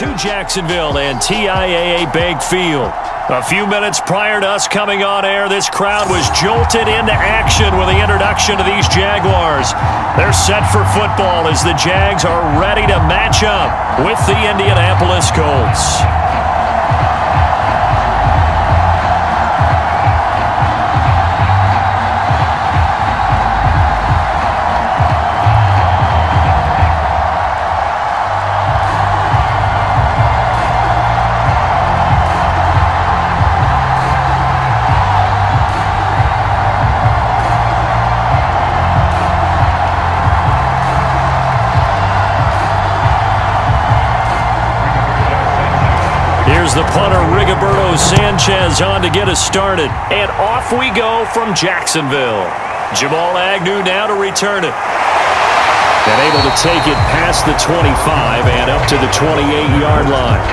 to Jacksonville and TIAA Bank Field. A few minutes prior to us coming on air, this crowd was jolted into action with the introduction to these Jaguars. They're set for football as the Jags are ready to match up with the Indianapolis Colts. The punter Rigoberto Sanchez on to get us started, and off we go from Jacksonville. Jamal Agnew now to return it, and able to take it past the 25 and up to the 28-yard line.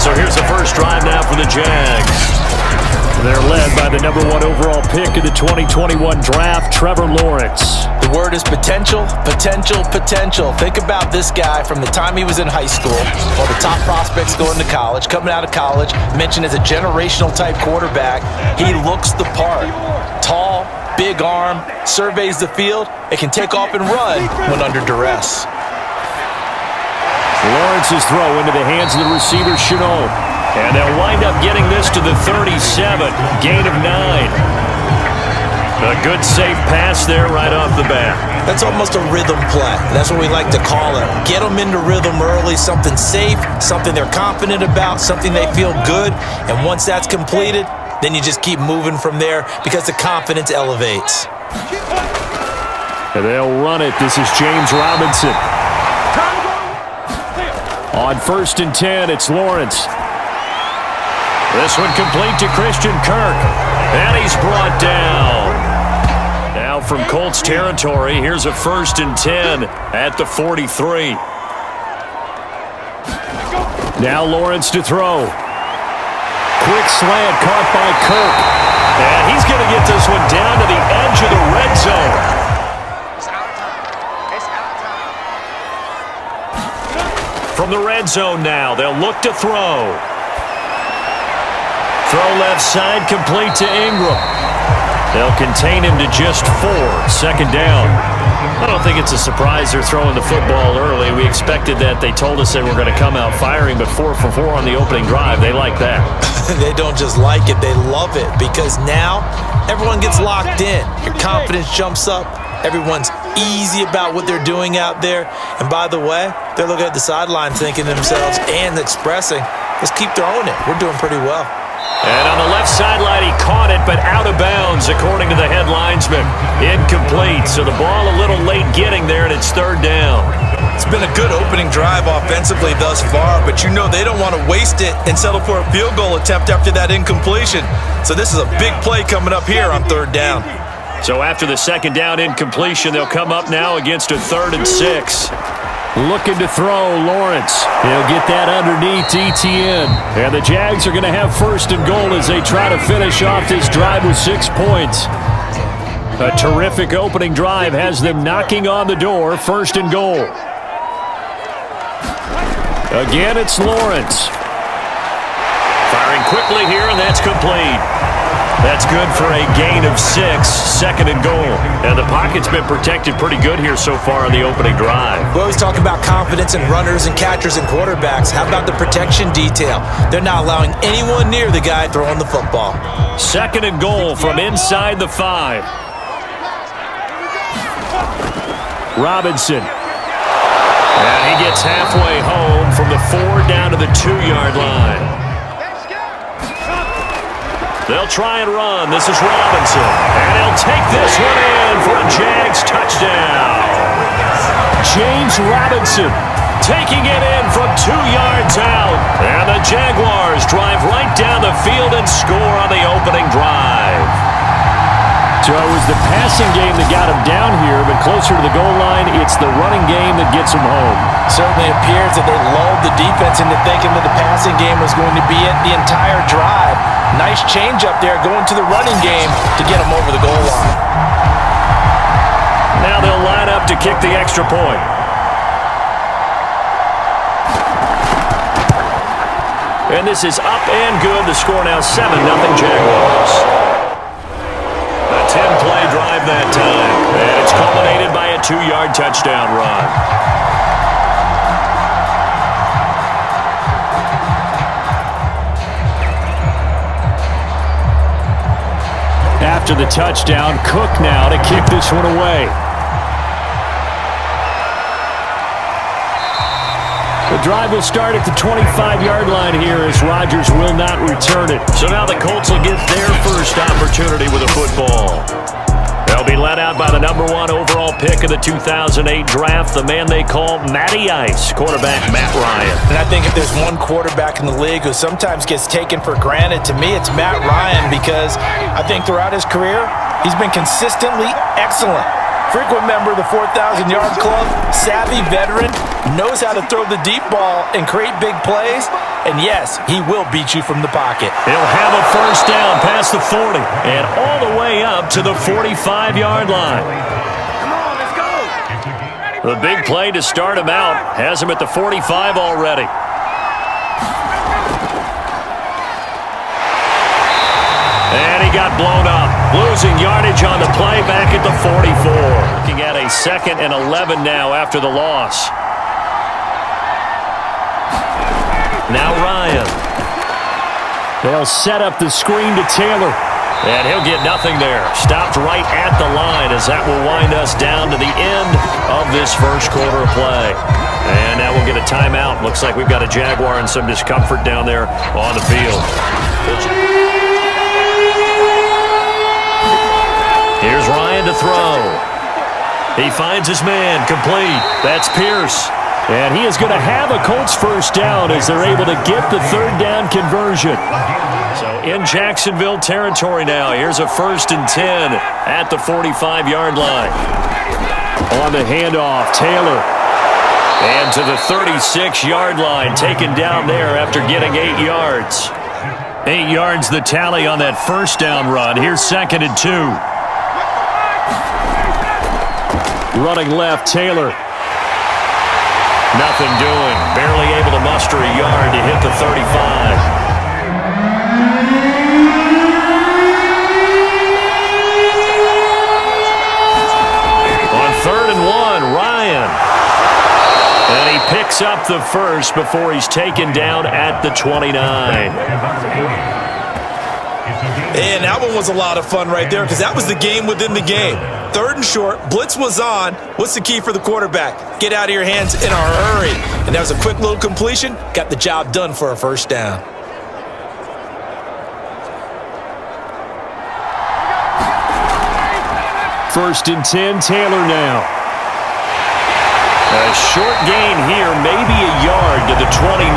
So here's the first drive now for the Jags. They're led by the #1 overall pick in the 2021 draft, Trevor Lawrence. The word is potential, potential, potential. Think about this guy from the time he was in high school, all the top prospects going to college, coming out of college, mentioned as a generational type quarterback. He looks the part. Tall, big arm, surveys the field, and can take off and run when under duress. Lawrence's throw into the hands of the receiver, Chenault. And they'll wind up getting this to the 37, gain of 9. A good, safe pass there right off the bat. That's almost a rhythm play. That's what we like to call it. Get them into rhythm early, something safe, something they're confident about, something they feel good. And once that's completed, then you just keep moving from there because the confidence elevates. And they'll run it. This is James Robinson. On 1st and 10, it's Lawrence. This one complete to Christian Kirk. And he's brought down. Now from Colts territory, here's a 1st and 10 at the 43. Now Lawrence to throw. Quick slant caught by Kirk. And he's going to get this one down to the edge of the red zone. From the red zone now, they'll look to throw. Throw left side, complete to Ingram. They'll contain him to just 4, second down. I don't think it's a surprise they're throwing the football early. We expected that. They told us they were going to come out firing, but 4 for 4 on the opening drive. They like that. They don't just like it. They love it because now everyone gets locked in. Your confidence jumps up. Everyone's easy about what they're doing out there. And by the way, they're looking at the sideline thinking to themselves and expressing, let's keep throwing it. We're doing pretty well. And on the left sideline, he caught it, but out of bounds, according to the head linesman. Incomplete, so the ball a little late getting there, and it's third down. It's been a good opening drive offensively thus far, but you know they don't want to waste it and settle for a field goal attempt after that incompletion. So this is a big play coming up here on third down. So after the second down incompletion, they'll come up now against a 3rd and 6. Looking to throw, Lawrence. He'll get that underneath Etienne. And the Jags are going to have 1st and goal as they try to finish off this drive with 6 points. A terrific opening drive has them knocking on the door, 1st and goal. Again, it's Lawrence. Firing quickly here, and that's complete. That's good for a gain of 6, 2nd and goal. And the pocket's been protected pretty good here so far in the opening drive. We always talk about confidence in runners and catchers and quarterbacks. How about the protection detail? They're not allowing anyone near the guy throwing the football. 2nd and goal from inside the 5. Robinson. And he gets halfway home from the 4 down to the 2-yard line. They'll try and run. This is Robinson. And he'll take this one in for a Jags touchdown. James Robinson taking it in from 2 yards out. And the Jaguars drive right down the field and score on the opening drive. So it was the passing game that got him down here, but closer to the goal line, it's the running game that gets him home. Certainly appears that they lulled the defense into thinking that the passing game was going to be it the entire drive. Nice change up there going to the running game to get him over the goal line. Now they'll line up to kick the extra point. And this is up and good. The score now 7-0 Jaguars. A 10-play drive that time. And it's culminated by a 2-yard touchdown run. After the touchdown, Cook now to kick this one away. The drive will start at the 25-yard line here as Rodgers will not return it. So now the Colts will get their first opportunity with a football. They'll be led out by the #1 overall pick of the 2008 draft, the man they call Matty Ice, quarterback Matt Ryan. And I think if there's one quarterback in the league who sometimes gets taken for granted, to me it's Matt Ryan, because I think throughout his career, he's been consistently excellent. Frequent member of the 4,000-yard club, savvy veteran, knows how to throw the deep ball and create big plays. And yes, he will beat you from the pocket. He'll have a first down past the 40 and all the way up to the 45-yard line. Come on, let's go. The big play to start him out has him at the 45 already. And he got blown up. Losing yardage on the play back at the 44. Looking at a 2nd and 11 now after the loss. Now Ryan. They'll set up the screen to Taylor. And he'll get nothing there. Stopped right at the line, as that will wind us down to the end of this first quarter of play. And now we'll get a timeout. Looks like we've got a Jaguar in some discomfort down there on the field. Here's Ryan to throw. He finds his man, complete. That's Pierce. And he is going to have a Colts first down as they're able to get the 3rd down conversion. So in Jacksonville territory now. Here's a 1st and 10 at the 45-yard line. On the handoff, Taylor. And to the 36-yard line, taken down there after getting 8 yards. 8 yards the tally on that 1st down run. Here's 2nd and 2. Running left, Taylor. Nothing doing. Barely able to muster a yard to hit the 35. On 3rd and 1, Ryan. And he picks up the 1st before he's taken down at the 29. And that one was a lot of fun right there, because that was the game within the game. 3rd and short, blitz was on. What's the key for the quarterback? Get out of your hands in a hurry. And that was a quick little completion. Got the job done for a 1st down. First and 10, Taylor now. A short gain here, maybe a yard to the 29.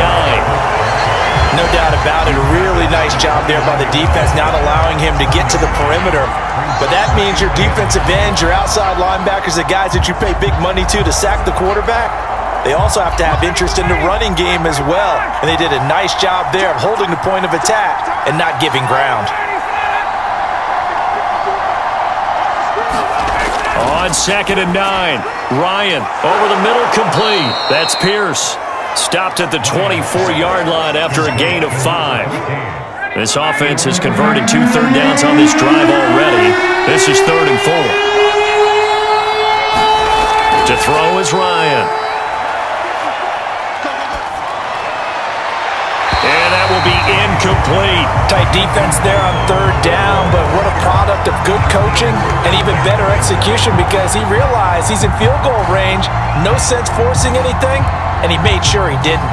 No doubt about it, a really nice job there by the defense, not allowing him to get to the perimeter. But that means your defensive ends, your outside linebackers, the guys that you pay big money to sack the quarterback, they also have to have interest in the running game as well. And they did a nice job there of holding the point of attack and not giving ground. On 2nd and 9, Ryan over the middle, complete. That's Pierce. Stopped at the 24-yard line after a gain of 5. This offense has converted 2 3rd downs on this drive already. This is 3rd and 4. To throw is Ryan. And that will be incomplete. Tight defense there on 3rd down, but what a product of good coaching and even better execution, because he realized he's in field goal range. No sense forcing anything. And he made sure he didn't.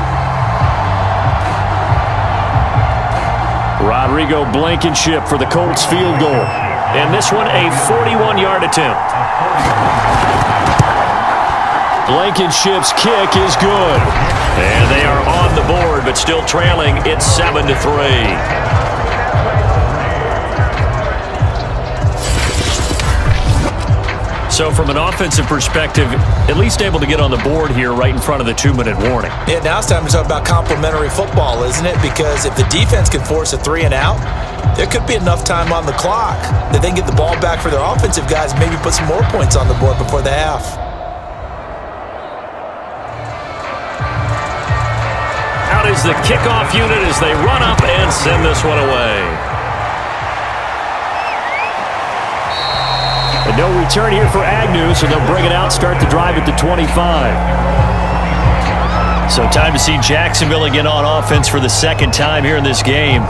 Rodrigo Blankenship for the Colts field goal. And this one, a 41-yard attempt. Blankenship's kick is good. And they are on the board, but still trailing. It's 7-3. So from an offensive perspective, at least able to get on the board here right in front of the 2-minute warning. Yeah, now it's time to talk about complimentary football, isn't it? Because if the defense can force a 3 and out, there could be enough time on the clock that they can get the ball back for their offensive guys, maybe put some more points on the board before the half. Out is the kickoff unit as they run up and send this one away. And no return here for Agnew, so they'll bring it out, start the drive at the 25. So time to see Jacksonville again on offense for the second time here in this game.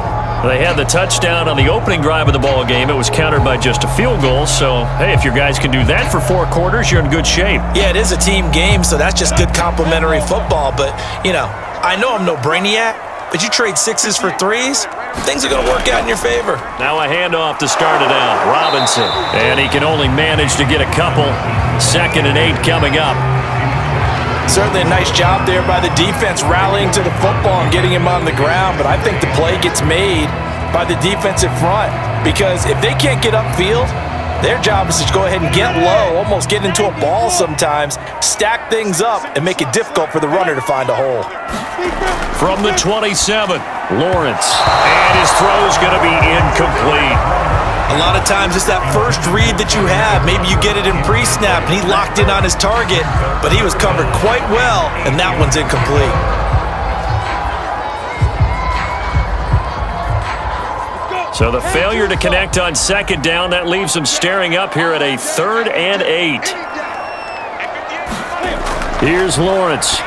They had the touchdown on the opening drive of the ball game. It was countered by just a field goal. So, hey, if your guys can do that for four quarters, you're in good shape. Yeah, it is a team game, so that's just good complimentary football. But, you know, I know I'm no brainiac, but you trade 6s for 3s, things are going to work out in your favor. Now a handoff to start it out. Robinson. And he can only manage to get a couple. 2nd and 8 coming up. Certainly a nice job there by the defense rallying to the football and getting him on the ground. But I think the play gets made by the defensive front, because if they can't get upfield, their job is to go ahead and get low, almost get into a ball sometimes, stack things up, and make it difficult for the runner to find a hole. From the 27, Lawrence, and his throw's going to be incomplete. A lot of times it's that first read that you have. Maybe you get it in pre-snap, and he locked in on his target, but he was covered quite well, and that one's incomplete. So the failure to connect on 2nd down, that leaves them staring up here at a 3rd and 8. Here's Lawrence.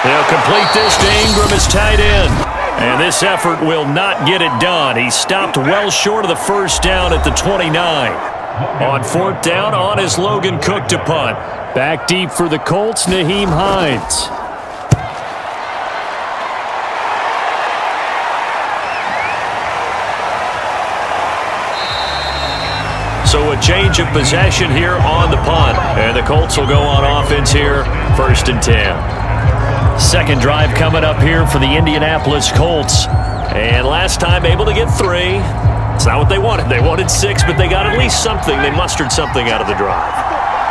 They'll complete this to Ingram, is tight end. And this effort will not get it done. He stopped well short of the 1st down at the 29. On 4th down, on is Logan Cook to punt. Back deep for the Colts, Naheem Hines. So a change of possession here on the punt. And the Colts will go on offense here, 1st and 10. 2nd drive coming up here for the Indianapolis Colts. And last time able to get 3. It's not what they wanted. They wanted 6, but they got at least something. They mustered something out of the drive.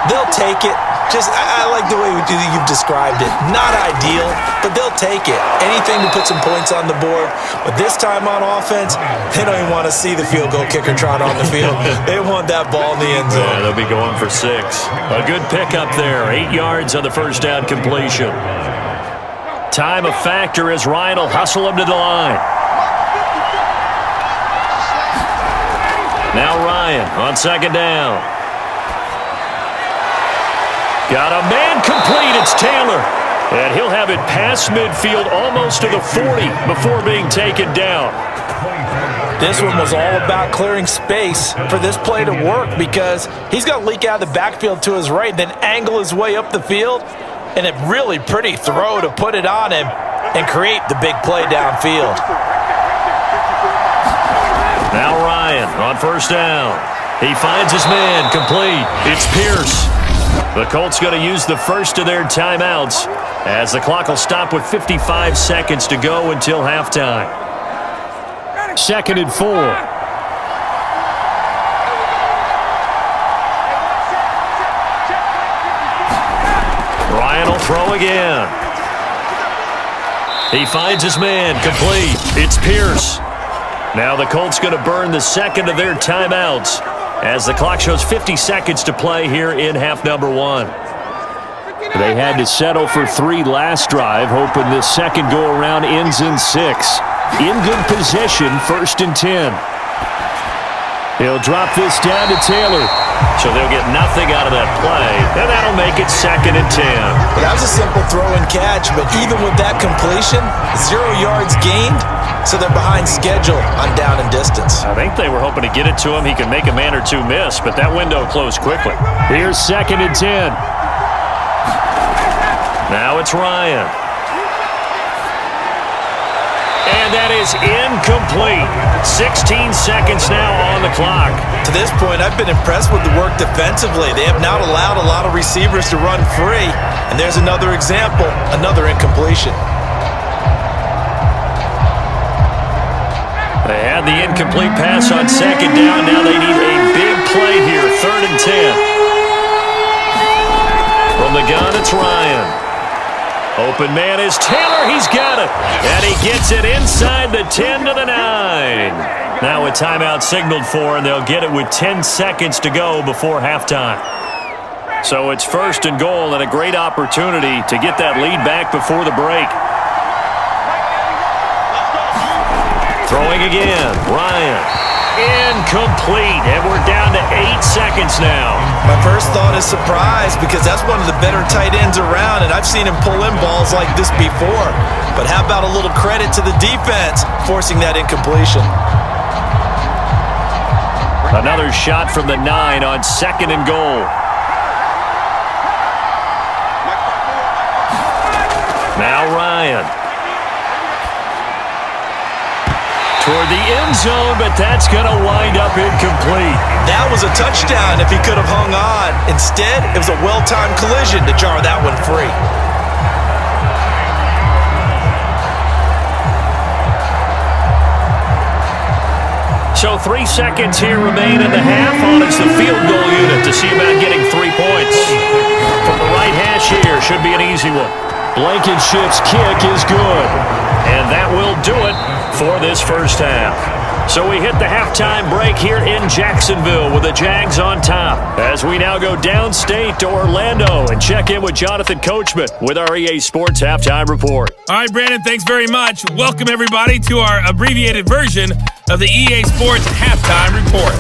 They'll take it. Just, I like the way you've described it. Not ideal, but they'll take it. Anything to put some points on the board. But this time on offense, they don't even want to see the field goal kicker trot on the field. They want that ball in the end zone. Yeah, they'll be going for 6. A good pickup there. 8 yards on the 1st down completion. Time a factor as Ryan will hustle him to the line. Now Ryan on 2nd down. Got a man complete, it's Taylor. And he'll have it past midfield almost to the 40 before being taken down. This one was all about clearing space for this play to work, because he's going to leak out of the backfield to his right, then angle his way up the field, and a really pretty throw to put it on him and create the big play downfield. Now Ryan on 1st down. He finds his man complete. It's Pierce. The Colts going to use the first of their timeouts as the clock will stop with 55 seconds to go until halftime. 2nd and 4. Ryan will throw again. He finds his man complete. It's Pierce. Now the Colts going to burn the second of their timeouts as the clock shows 50 seconds to play here in half number 1. They had to settle for 3 last drive, hoping this second go-around ends in 6. In good position, 1st and 10. He'll drop this down to Taylor. So they'll get nothing out of that play, and that'll make it 2nd and 10. That was a simple throw and catch, but even with that completion, 0 yards gained. So they're behind schedule on down and distance. I think they were hoping to get it to him. He could make a man or two miss, but that window closed quickly. Here's 2nd and 10. Now it's Ryan. And that is incomplete. 16 seconds now on the clock. To this point, I've been impressed with the work defensively. They have not allowed a lot of receivers to run free. And there's another example, another incompletion. They had the incomplete pass on 2nd down. Now they need a big play here, 3rd and 10. From the gun, it's Ryan. Open man is Taylor. He's got it. And he gets it inside the 10 to the 9. Now a timeout signaled for, and they'll get it with 10 seconds to go before halftime. So it's 1st and goal and a great opportunity to get that lead back before the break. Looking again. Ryan. Incomplete. And we're down to 8 seconds now. My first thought is surprise because that's one of the better tight ends around, and I've seen him pull in balls like this before. But how about a little credit to the defense forcing that incompletion? Another shot from the 9 on 2nd and goal. Now Ryan. Toward the end zone, but that's going to wind up incomplete. That was a touchdown if he could have hung on. Instead, it was a well-timed collision to jar that one free. So 3 seconds here remain in the half. On it's the field goal unit to see about getting 3 points. From the right hash here, should be an easy one. Blankenship's kick is good, and that will do it for this first half. So we hit the halftime break here in Jacksonville with the Jags on top, as we now go downstate to Orlando and check in with Jonathan Coachman with our EA Sports Halftime Report. All right, Brandon, thanks very much. Welcome, everybody, to our abbreviated version of the EA Sports Halftime Report.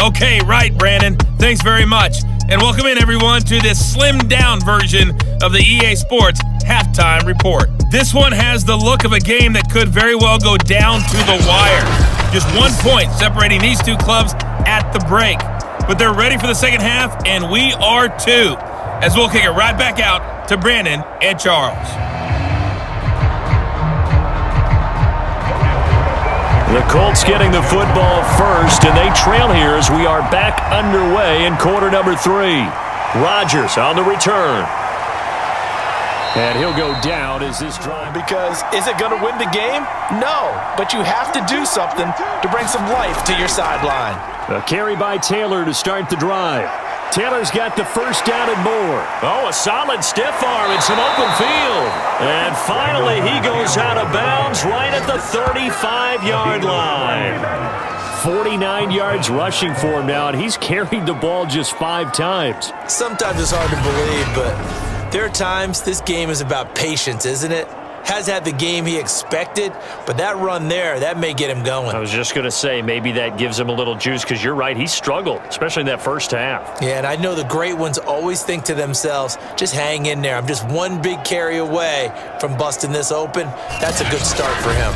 Okay, right, Brandon, thanks very much. And welcome in, everyone, to this slimmed-down version of the EA Sports Halftime Report. This one has the look of a game that could very well go down to the wire. Just 1 point separating these two clubs at the break. But they're ready for the second half, and we are too, as we'll kick it right back out to Brandon and Charles. The Colts getting the football first, and they trail here as we are back underway in quarter number 3. Rodgers on the return. And he'll go down as this drive. Because is it going to win the game? No, but you have to do something to bring some life to your sideline. A carry by Taylor to start the drive. Taylor's got the first down and more. Oh, a solid stiff arm and some open field. And finally, he goes out of bounds right at the 35-yard line. 49 yards rushing for him now, and he's carried the ball just 5 times. Sometimes it's hard to believe, but there are times this game is about patience, isn't it? Has had the game he expected, but that run there, that may get him going. I was just going to say, maybe that gives him a little juice, because you're right, he struggled, especially in that first half. Yeah, and I know the great ones always think to themselves, just hang in there. I'm just one big carry away from busting this open. That's a good start for him.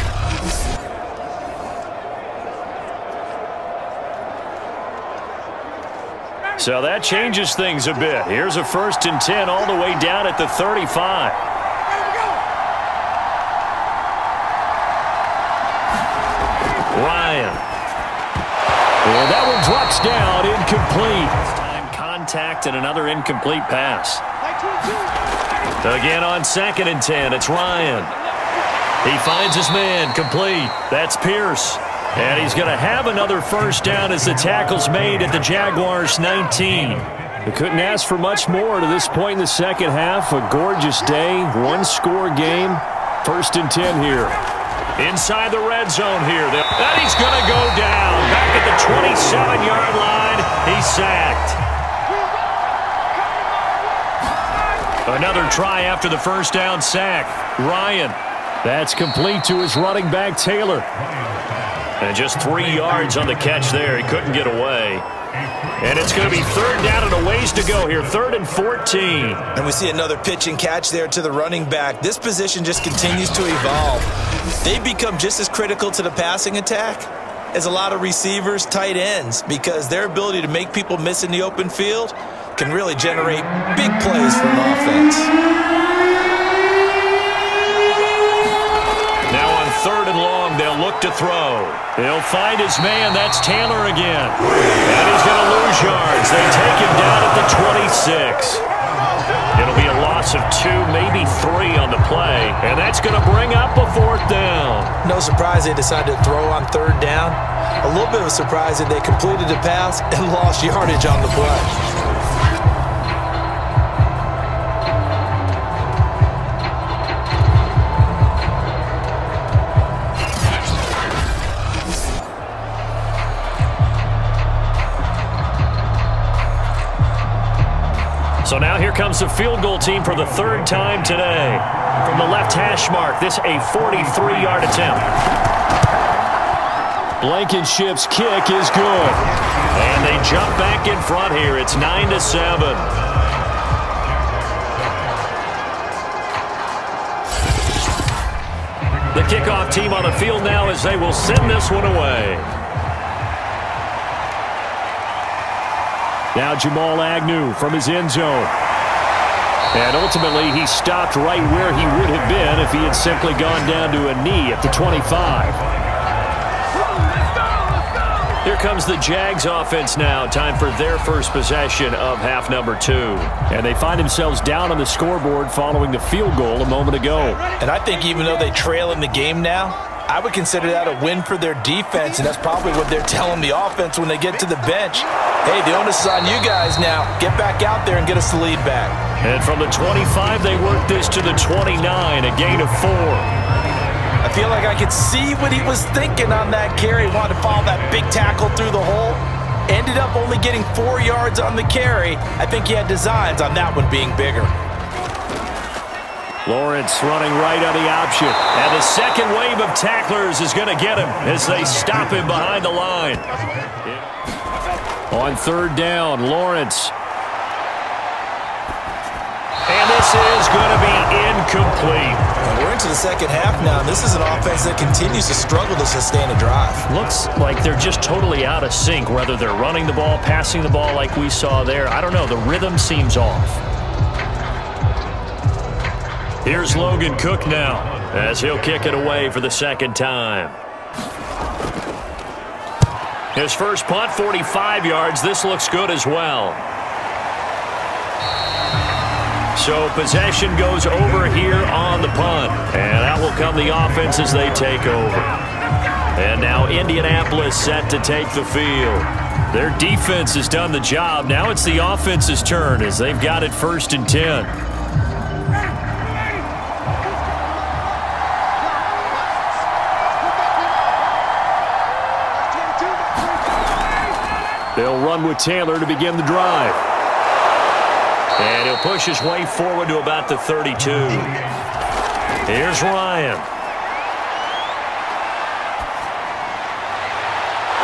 So that changes things a bit. Here's a 1st and 10 all the way down at the 35. Ryan. Well, that one drops down, incomplete. Time contact and another incomplete pass. Again on 2nd and 10, it's Ryan. He finds his man, complete. That's Pierce. And he's going to have another first down as the tackle's made at the Jaguars' 19. They couldn't ask for much more to this point in the second half. A gorgeous day, one-score game. 1st and 10 here. Inside the red zone here. And he's going to go down. Back at the 27-yard line. He's sacked. Another try after the first down sack. Ryan. That's complete to his running back, Taylor. And just 3 yards on the catch there. He couldn't get away. And it's going to be 3rd down and a ways to go here. 3rd and 14. And we see another pitch and catch there to the running back. This position just continues to evolve. They become just as critical to the passing attack as a lot of receivers, tight ends, because their ability to make people miss in the open field can really generate big plays for an offense. Now on 3rd and long, they'll look to throw. He'll find his man. That's Taylor again. And he's going to lose yards. They take him down at the 26. It'll be a loss of 2, maybe 3 on the play, and that's going to bring up a 4th down. No surprise they decided to throw on 3rd down. A little bit of a surprise that they completed the pass and lost yardage on the play. So now here comes the field goal team for the 3rd time today. From the left hash mark, this a 43-yard attempt. Blankenship's kick is good. And they jump back in front here. It's 9-7. The kickoff team on the field now as they will send this one away. Now Jamal Agnew from his end zone. And ultimately, he stopped right where he would have been if he had simply gone down to a knee at the 25. Here comes the Jags offense now. Time for their first possession of half number 2. And they find themselves down on the scoreboard following the field goal a moment ago. And I think even though they trail in the game now, I would consider that a win for their defense, and that's probably what they're telling the offense when they get to the bench. Hey, the onus is on you guys now. Get back out there and get us the lead back. And from the 25, they work this to the 29, a gain of 4. I feel like I could see what he was thinking on that carry. He wanted to follow that big tackle through the hole. Ended up only getting 4 yards on the carry. I think he had designs on that one being bigger. Lawrence running right on the option. And the second wave of tacklers is going to get him as they stop him behind the line. On third down, Lawrence. And this is going to be incomplete. We're into the second half now. This is an offense that continues to struggle to sustain a drive. Looks like they're just totally out of sync, whether they're running the ball, passing the ball like we saw there. I don't know. The rhythm seems off. Here's Logan Cook now as he'll kick it away for the second time. His first punt, 45 yards. This looks good as well. So possession goes over here on the punt. And out will come the offense as they take over. And now Indianapolis set to take the field. Their defense has done the job. Now it's the offense's turn as they've got it 1st and 10. They'll run with Taylor to begin the drive. And he'll push his way forward to about the 32. Here's Ryan.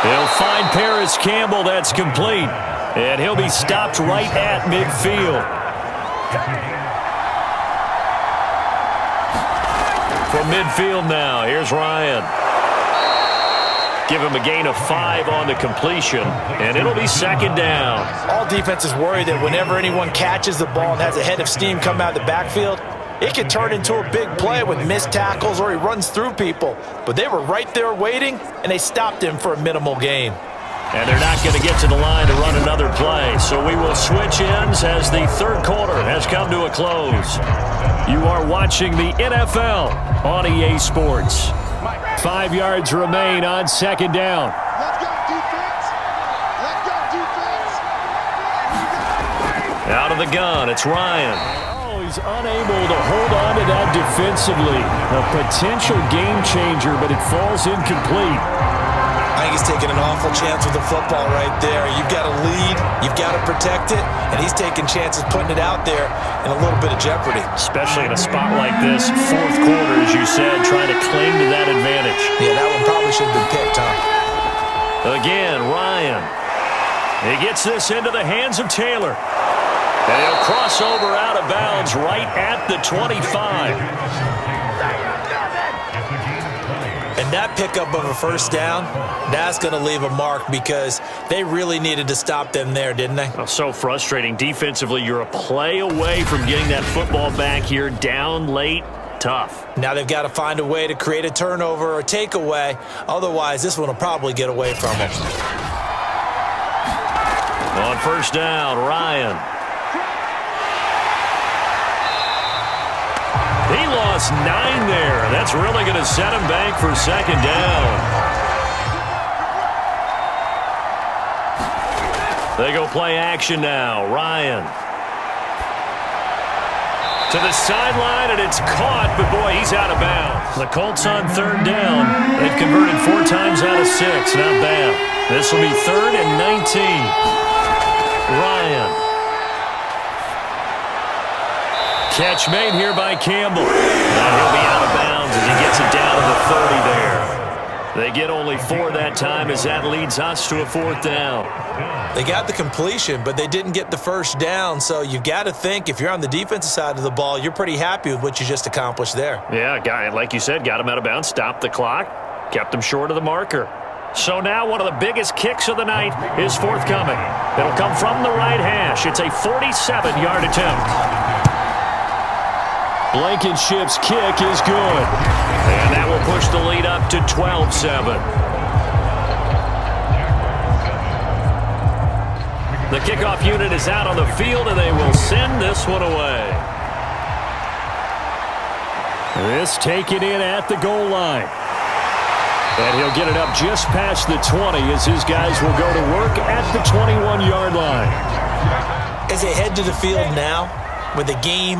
He'll find Paris Campbell. That's complete. And he'll be stopped right at midfield. From midfield now, here's Ryan. Give him a gain of 5 on the completion, and it'll be second down. All defenses worry that whenever anyone catches the ball and has a head of steam come out of the backfield, it can turn into a big play with missed tackles or he runs through people. But they were right there waiting, and they stopped him for a minimal gain. And they're not going to get to the line to run another play, so we will switch ends as the third quarter has come to a close. You are watching the NFL on EA Sports. 5 yards remain on second down. Let's go, defense. Let's go, defense. Out of the gun, it's Ryan. Oh, he's unable to hold on to that defensively. A potential game changer, but it falls incomplete. I think he's taking an awful chance with the football right there. You've got a lead, you've got to protect it, and he's taking chances putting it out there in a little bit of jeopardy. Especially in a spot like this, fourth quarter, as you said, trying to cling to that advantage. Yeah, that one probably should have been picked, huh? Again, Ryan. He gets this into the hands of Taylor. And he'll cross over out of bounds right at the 25. And that pickup of a first down, that's going to leave a mark because they really needed to stop them there, didn't they? Well, so frustrating. Defensively, you're a play away from getting that football back here. Down late, tough. Now they've got to find a way to create a turnover or takeaway. Otherwise, this one will probably get away from them. On first down, Ryan. He lost 9 there. That's really going to set him back for second down. They go play action now. Ryan. To the sideline, and it's caught, but boy, he's out of bounds. The Colts on third down. They've converted 4 times out of 6. Not bad. This will be 3rd and 19. Ryan. Catch made here by Campbell. Now he'll be out of bounds as he gets it down to the 30 there. They get only four that time as that leads us to a fourth down. They got the completion, but they didn't get the first down. So you've got to think if you're on the defensive side of the ball, you're pretty happy with what you just accomplished there. Yeah, guy, like you said, got him out of bounds, stopped the clock, kept him short of the marker. So now one of the biggest kicks of the night is forthcoming. It'll come from the right hash. It's a 47-yard attempt. Blankenship's kick is good. And that will push the lead up to 12-7. The kickoff unit is out on the field, and they will send this one away. This taken in at the goal line. And he'll get it up just past the 20 as his guys will go to work at the 21-yard line. As they head to the field now, with the game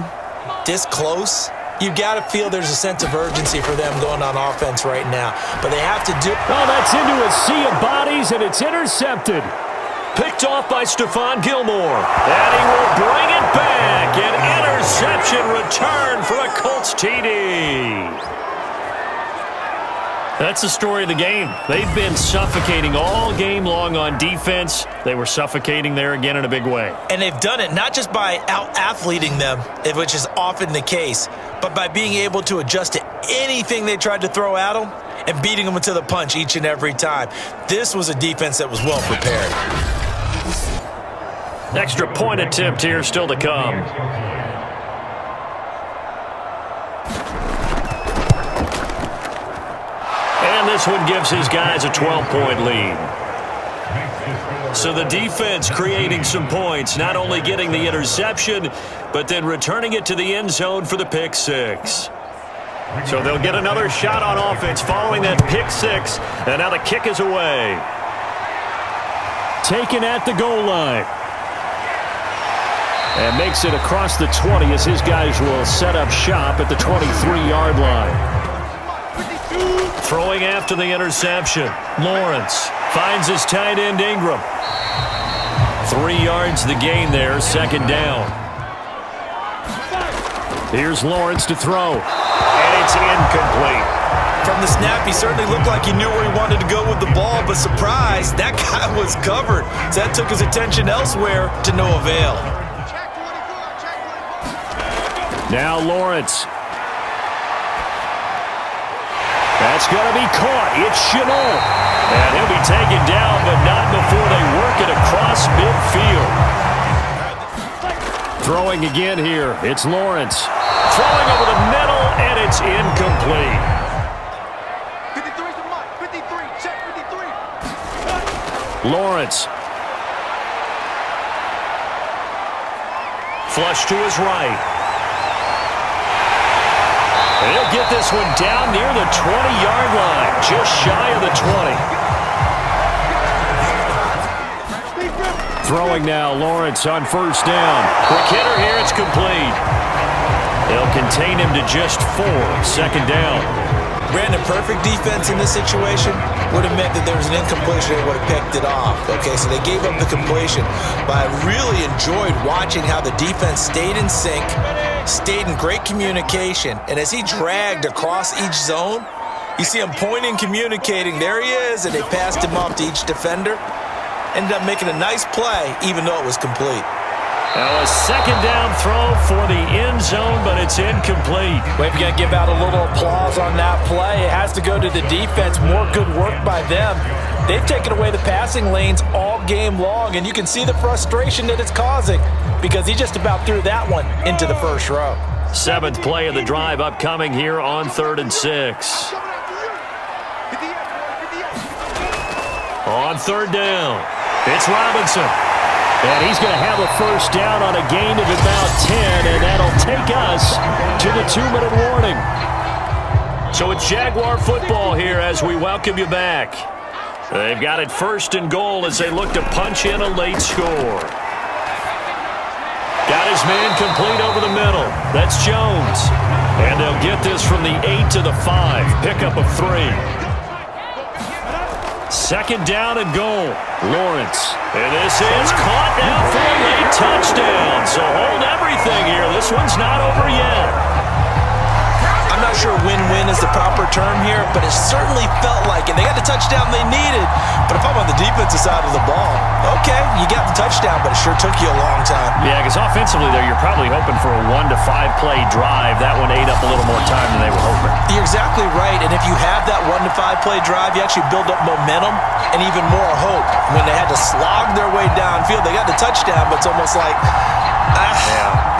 this close, you've got to feel there's a sense of urgency for them going on offense right now. But they have to do... Oh, that's into a sea of bodies, and it's intercepted. Picked off by Stephon Gilmore. And he will bring it back. An interception return for a Colts TD. That's the story of the game. They've been suffocating all game long on defense. They were suffocating there again in a big way. And they've done it not just by out-athleting them, which is often the case, but by being able to adjust to anything they tried to throw at them and beating them to the punch each and every time. This was a defense that was well prepared. Extra point attempt here still to come. This one gives his guys a 12-point lead. So the defense creating some points, not only getting the interception, but then returning it to the end zone for the pick six. So they'll get another shot on offense following that pick six, and now the kick is away. Taken at the goal line. And makes it across the 20 as his guys will set up shop at the 23-yard line. Throwing after the interception, Lawrence finds his tight end Ingram. 3 yards the gain there, second down. Here's Lawrence to throw, and it's incomplete. From the snap, he certainly looked like he knew where he wanted to go with the ball, but surprise, that guy was covered. So that took his attention elsewhere to no avail. Now Lawrence. That's going to be caught. It's Chenault. And he'll be taken down, but not before they work it across midfield. Throwing again here. It's Lawrence. Throwing over the middle, and it's incomplete. 53, check 53. Lawrence. Flush to his right. And he'll get this one down near the 20-yard line, just shy of the 20. Throwing now, Lawrence on first down. Quick hitter here, it's complete. They'll contain him to just 4, second down. Brandon, perfect defense in this situation would have meant that there was an incompletion. They would have picked it off. Okay, so they gave up the completion. But I really enjoyed watching how the defense stayed in sync, stayed in great communication, and as he dragged across each zone, you see him pointing, communicating, there he is, and they passed him off to each defender. Ended up making a nice play, even though it was complete. Now a second down throw for the end zone, but it's incomplete. We've got to give out a little applause on that play. It has to go to the defense. More good work by them. They've taken away the passing lanes all game long, and you can see the frustration that it's causing because he just about threw that one into the first row. 7th play of the drive upcoming here on 3rd and 6. On third down, it's Robinson. And he's going to have a first down on a gain of about 10, and that'll take us to the 2-minute warning. So it's Jaguar football here as we welcome you back. They've got it 1st and goal as they look to punch in a late score. Got his man complete over the middle. That's Jones. And they'll get this from the 8 to the 5. Pickup of 3. 2nd down and goal. Lawrence. And this is caught now for a late touchdown. So hold everything here. This one's not over yet. I'm not sure win-win is the proper term here, but it certainly felt like it. They got the touchdown they needed, but if I'm on the defensive side of the ball, okay, you got the touchdown, but it sure took you a long time. Yeah, because offensively there, you're probably hoping for a 1 to 5 play drive. That one ate up a little more time than they were hoping. You're exactly right, and if you have that 1 to 5 play drive, you actually build up momentum and even more hope. When they had to slog their way downfield, they got the touchdown, but it's almost like,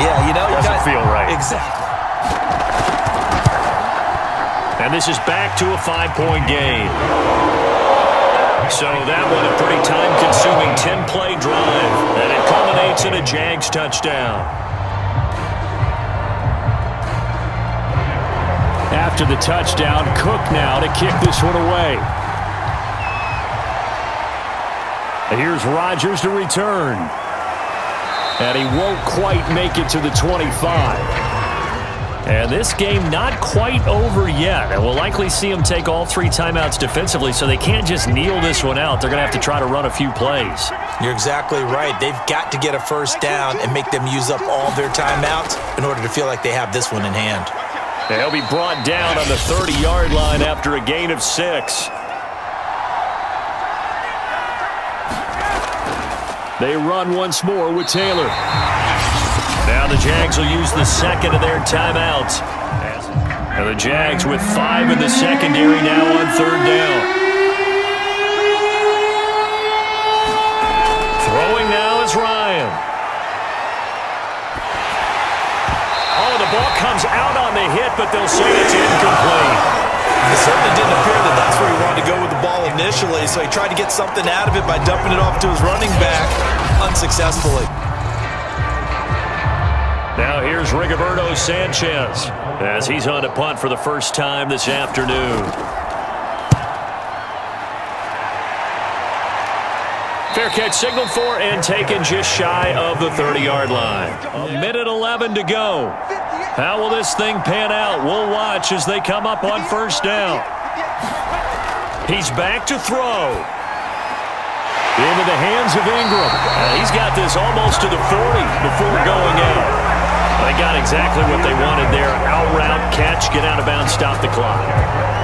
you know, it doesn't feel right. Exactly. And this is back to a 5-point game. So that was a pretty time-consuming 10-play drive, and it culminates in a Jags touchdown. After the touchdown, Cook now to kick this one away. And here's Rodgers to return. And he won't quite make it to the 25. And this game not quite over yet. And we'll likely see them take all 3 timeouts defensively, so they can't just kneel this one out. They're going to have to try to run a few plays. You're exactly right. They've got to get a first down and make them use up all their timeouts in order to feel like they have this one in hand. And he'll be brought down on the 30-yard line after a gain of 6. They run once more with Taylor. Now the Jags will use the 2nd of their timeouts. And the Jags with 5 in the secondary now on 3rd down. Throwing now is Ryan. Oh, the ball comes out on the hit, but they'll say it's incomplete. It certainly didn't appear that that's where he wanted to go with the ball initially, so he tried to get something out of it by dumping it off to his running back unsuccessfully. Now here's Rigoberto Sanchez as he's on to punt for the first time this afternoon. Fair catch signaled for and taken just shy of the 30-yard line. A minute 11 to go. How will this thing pan out? We'll watch as they come up on first down. He's back to throw. Into the hands of Ingram. He's got this almost to the 40 before going out. They got exactly what they wanted there. Out route, catch, get out of bounds, stop the clock.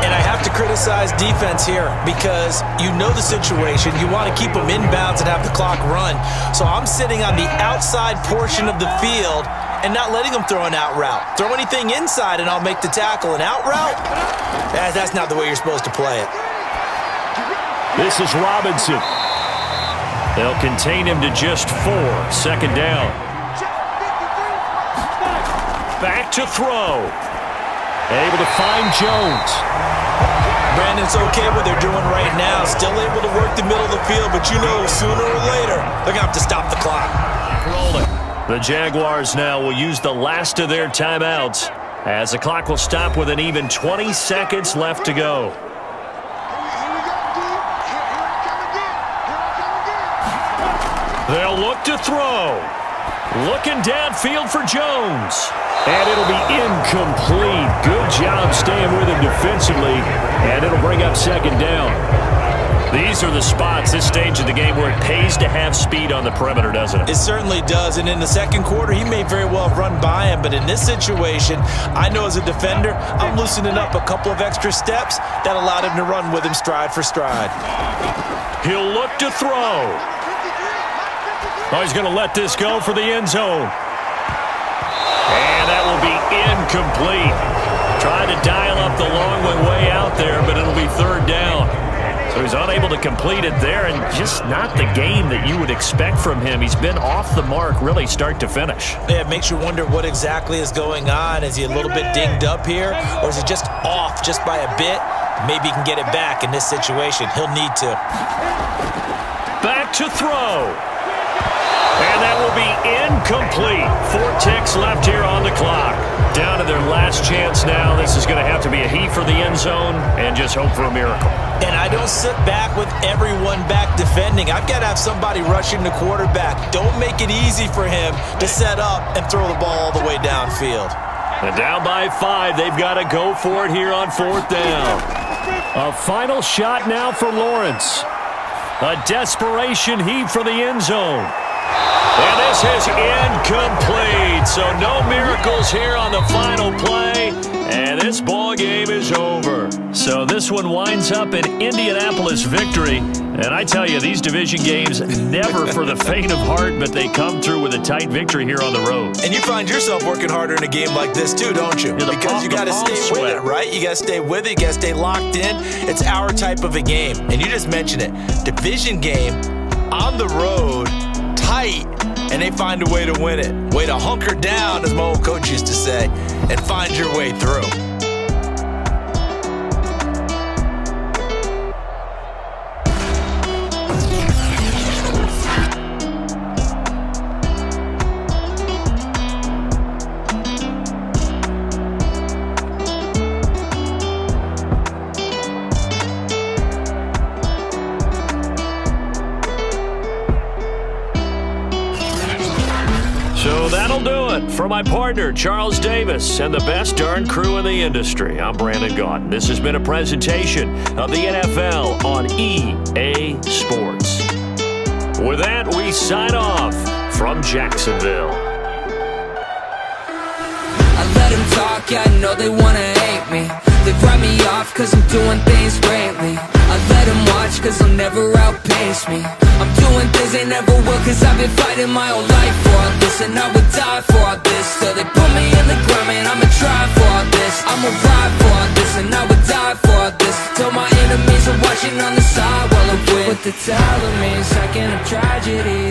And I have to criticize defense here because you know the situation. You want to keep them in bounds and have the clock run. So I'm sitting on the outside portion of the field and not letting them throw an out route. Throw anything inside and I'll make the tackle. An out route? That's not the way you're supposed to play it. This is Robinson. They'll contain him to just 4. 2nd down. Back to throw. Able to find Jones. Brandon's okay with what they're doing right now. Still able to work the middle of the field, but you know sooner or later they're going to have to stop the clock. Rolling. The Jaguars now will use the last of their timeouts as the clock will stop with an even 20 seconds left to go. They'll look to throw. Looking downfield for Jones. And it'll be incomplete. Good job staying with him defensively. And it'll bring up 2nd down. These are the spots this stage of the game where it pays to have speed on the perimeter, doesn't it? It certainly does. And in the 2nd quarter, he may very well have run by him. But in this situation, I know as a defender, I'm loosening up a couple of extra steps that allowed him to run with him stride for stride. He'll look to throw. Oh, he's going to let this go for the end zone. And that will be incomplete. Trying to dial up the long way out there, but it'll be 3rd down. So he's unable to complete it there, and just not the game that you would expect from him. He's been off the mark, really start to finish. Yeah, it makes you wonder what exactly is going on. Is he a little bit dinged up here, or is he just off just by a bit? Maybe he can get it back in this situation. He'll need to. Back to throw. And that will be incomplete. 4 ticks left here on the clock. Down to their last chance now. This is going to have to be a heave for the end zone and just hope for a miracle. And I don't sit back with everyone back defending. I've got to have somebody rushing the quarterback. Don't make it easy for him to set up and throw the ball all the way downfield. And down by 5, they've got to go for it here on 4th down. A final shot now for Lawrence. A desperation heave for the end zone. And this is incomplete, so no miracles here on the final play, And this ball game is over. So this one winds up an Indianapolis victory. And I tell you, these division games never for the faint of heart, but they come through with a tight victory here on the road. And you find yourself working harder in a game like this too, don't you? Because you got to stay with it, right? You got to stay with it. You got to stay locked in. It's our type of a game. And you just mentioned it. Division game, on the road, tight, and they find a way to win it. Way to hunker down, as my old coach used to say, and find your way through. So that'll do it for my partner, Charles Davis, and the best darn crew in the industry. I'm Brandon Gaughton. This has been a presentation of the NFL on EA Sports. With that, we sign off from Jacksonville. I let them talk, I know they want to hate me. They write me off because I'm doing things greatly. I let them watch because they'll never outpace me. I'm doing things they never will because I've been fighting my whole life for all this. And I would die for all this. So they put me in the ground, man, I'ma try for all this. I'ma ride for all this and I would die for all this. Till my enemies are watching on the side while I'm with. But the telling me second of tragedy.